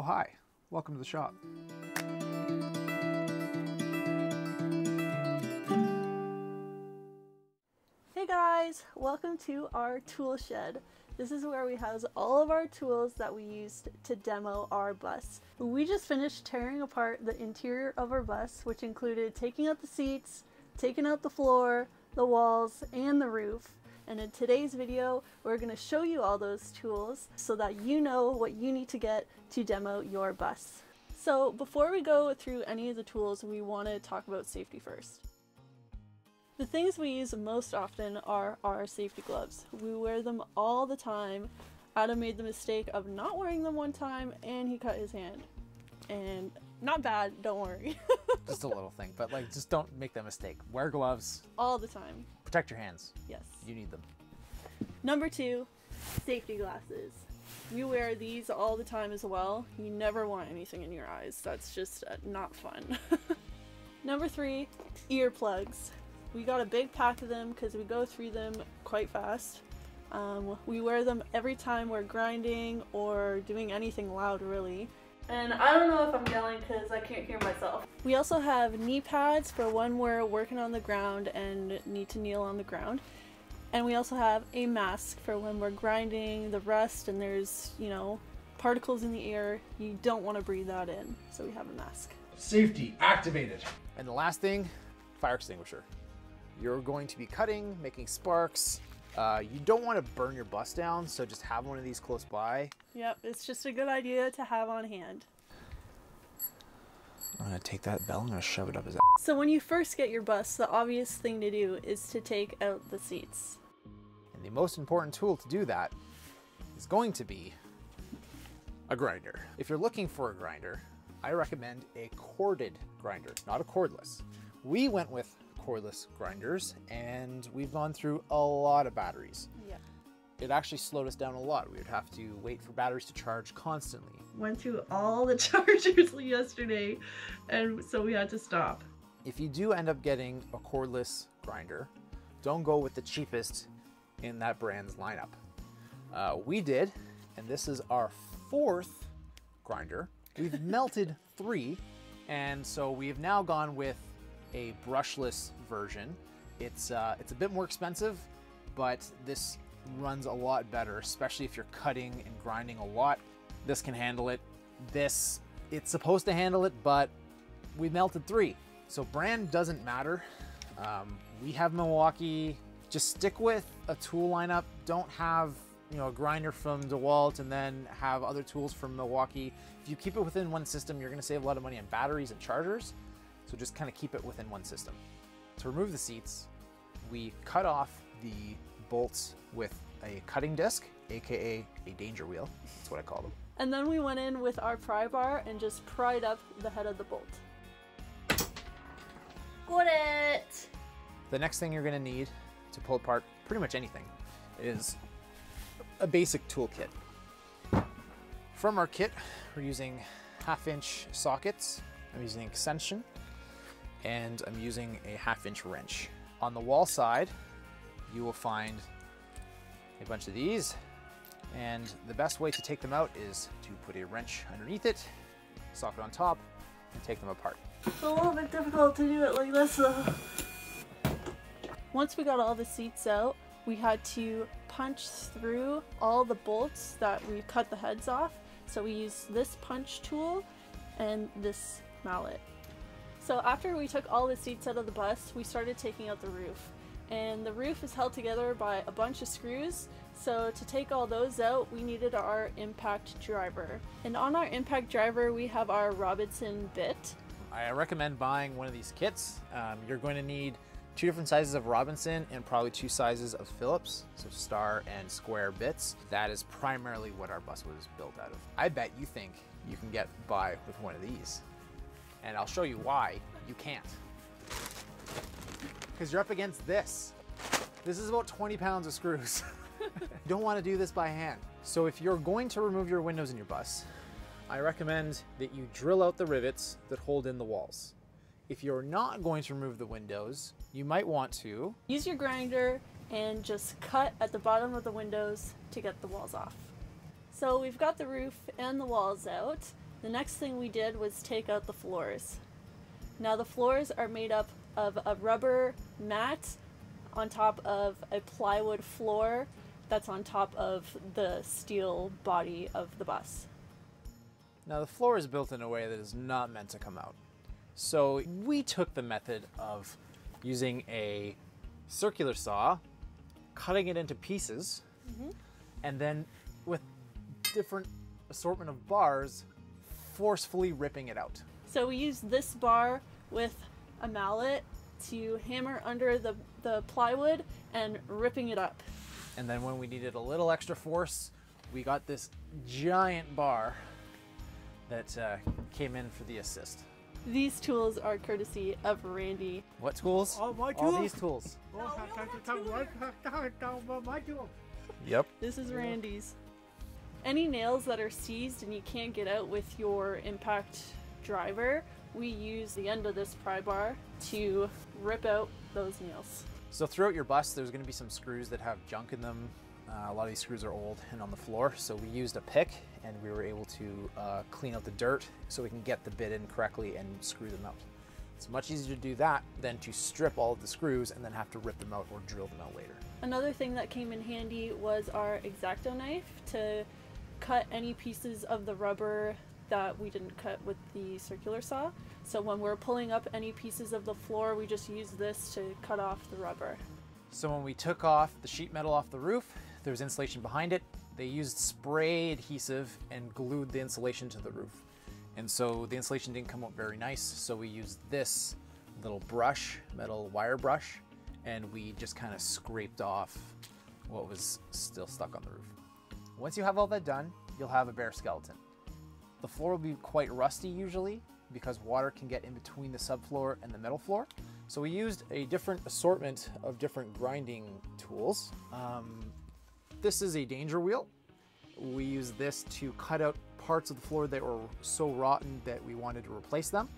Oh, hi. Welcome to the shop. Hey guys, welcome to our tool shed. This is where we house all of our tools that we used to demo our bus. We just finished tearing apart the interior of our bus, which included taking out the seats, taking out the floor, the walls, and the roof. And in today's video, we're going to show you all those tools so that you know what you need to get to demo your bus. So before we go through any of the tools, we want to talk about safety first. The things we use most often are our safety gloves. We wear them all the time. Adam made the mistake of not wearing them one time and he cut his hand. And not bad, don't worry. Just a little thing, but like, just don't make that mistake. Wear gloves. All the time. Protect your hands. Yes. You need them. Number 2, safety glasses. We wear these all the time as well. You never want anything in your eyes. That's just not fun. Number 3, earplugs. We got a big pack of them because we go through them quite fast. We wear them every time we're grinding or doing anything loud, really. And I don't know if I'm yelling because I can't hear myself. We also have knee pads for when we're working on the ground and need to kneel on the ground. And we also have a mask for when we're grinding the rust and there's, you know, particles in the air. You don't want to breathe that in, so we have a mask. Safety activated. And the last thing, fire extinguisher. You're going to be cutting, making sparks. You don't want to burn your bus down, so just have one of these close by. Yep, it's just a good idea to have on hand. I'm gonna take that bell, I'm gonna shove it up his ass. So when you first get your bus, the obvious thing to do is to take out the seats. And the most important tool to do that is going to be a grinder. If you're looking for a grinder, I recommend a corded grinder, not a cordless. We went with cordless grinders and we've gone through a lot of batteries. Yeah. It actually slowed us down a lot. We would have to wait for batteries to charge constantly. Went through all the chargers yesterday and so we had to stop. If you do end up getting a cordless grinder, don't go with the cheapest in that brand's lineup. We did, and this is our 4th grinder. We've melted 3 and so we've now gone with a brushless version. It's a bit more expensive, but this runs a lot better, especially if you're cutting and grinding a lot. This can handle it. It's supposed to handle it, but we melted 3. So brand doesn't matter. We have Milwaukee. Just stick with a tool lineup. Don't have, you know, a grinder from DeWalt and then have other tools from Milwaukee. If you keep it within one system, you're gonna save a lot of money on batteries and chargers. So just kind of keep it within one system. To remove the seats, we cut off the bolts with a cutting disc, AKA a danger wheel. That's what I call them. And then we went in with our pry bar and just pried up the head of the bolt. Got it. The next thing you're gonna need to pull apart pretty much anything is a basic toolkit. From our kit, we're using 1/2-inch sockets. I'm using an extension, and I'm using a 1/2-inch wrench. On the wall side, you will find a bunch of these, and the best way to take them out is to put a wrench underneath it, socket on top, and take them apart. It's a little bit difficult to do it like this though. Once we got all the seats out, we had to punch through all the bolts that we cut the heads off. So we used this punch tool and this mallet. So after we took all the seats out of the bus, we started taking out the roof. And the roof is held together by a bunch of screws, so to take all those out, we needed our impact driver. And on our impact driver, we have our Robertson bit. I recommend buying one of these kits. You're going to need 2 different sizes of Robertson and probably 2 sizes of Phillips, so star and square bits. That is primarily what our bus was built out of. I bet you think you can get by with one of these. And I'll show you why you can't. Because you're up against this. This is about 20 pounds of screws. You don't want to do this by hand. So if you're going to remove your windows in your bus, I recommend that you drill out the rivets that hold in the walls. If you're not going to remove the windows, you might want to use your grinder and just cut at the bottom of the windows to get the walls off. So we've got the roof and the walls out. The next thing we did was take out the floors. Now the floors are made up of a rubber mat on top of a plywood floor that's on top of the steel body of the bus. Now the floor is built in a way that is not meant to come out. So we took the method of using a circular saw, cutting it into pieces, and then with different assortment of bars, forcefully ripping it out. So we used this bar with a mallet to hammer under the plywood and ripping it up. And then when we needed a little extra force, we got this giant bar that came in for the assist. These tools are courtesy of Randy. What tools? All my tools. All these tools. Yep. This is Randy's. Any nails that are seized and you can't get out with your impact driver, we use the end of this pry bar to rip out those nails. So throughout your bus, there's going to be some screws that have junk in them. A lot of these screws are old and on the floor, so we used a pick and we were able to clean out the dirt so we can get the bit in correctly and screw them out. It's much easier to do that than to strip all of the screws and then have to rip them out or drill them out later. Another thing that came in handy was our X-Acto knife to cut any pieces of the rubber that we didn't cut with the circular saw. So when we're pulling up any pieces of the floor, we just use this to cut off the rubber. So when we took off the sheet metal off the roof, there was insulation behind it. They used spray adhesive and glued the insulation to the roof. And so the insulation didn't come out very nice. So we used this little brush, metal wire brush, and we just kind of scraped off what was still stuck on the roof. Once you have all that done, you'll have a bare skeleton. The floor will be quite rusty usually because water can get in between the subfloor and the metal floor. So we used a different assortment of different grinding tools. This is a danger wheel. We use this to cut out parts of the floor that were so rotten that we wanted to replace them.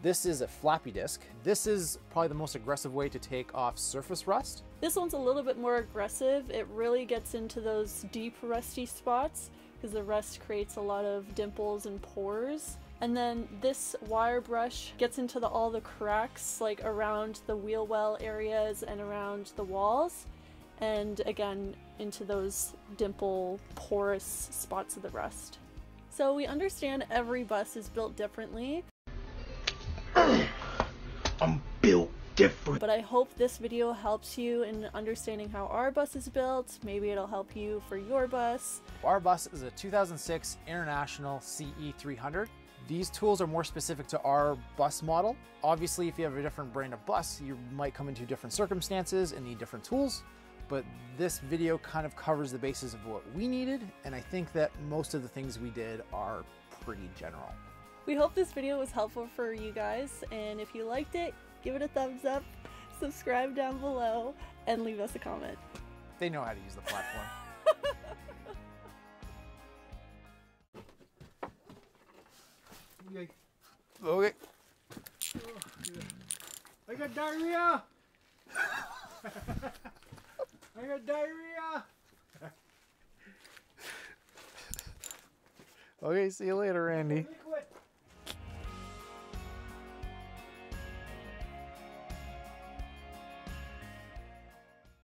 This is a flappy disc. This is probably the most aggressive way to take off surface rust. This one's a little bit more aggressive. It really gets into those deep rusty spots because the rust creates a lot of dimples and pores. And then this wire brush gets into all the cracks, like around the wheel well areas and around the walls. And again, into those dimple, porous spots of the rust. So we understand every bus is built differently. I'm built different. But I hope this video helps you in understanding how our bus is built. Maybe it'll help you for your bus. Our bus is a 2006 International CE300. These tools are more specific to our bus model. Obviously, if you have a different brand of bus, you might come into different circumstances and need different tools. But this video kind of covers the basis of what we needed. And I think that most of the things we did are pretty general. We hope this video was helpful for you guys, and if you liked it, give it a thumbs up, subscribe down below, and leave us a comment. They know how to use the platform. Okay. Okay. Oh, yeah. I got diarrhea! I got diarrhea! Okay, see you later, Randy.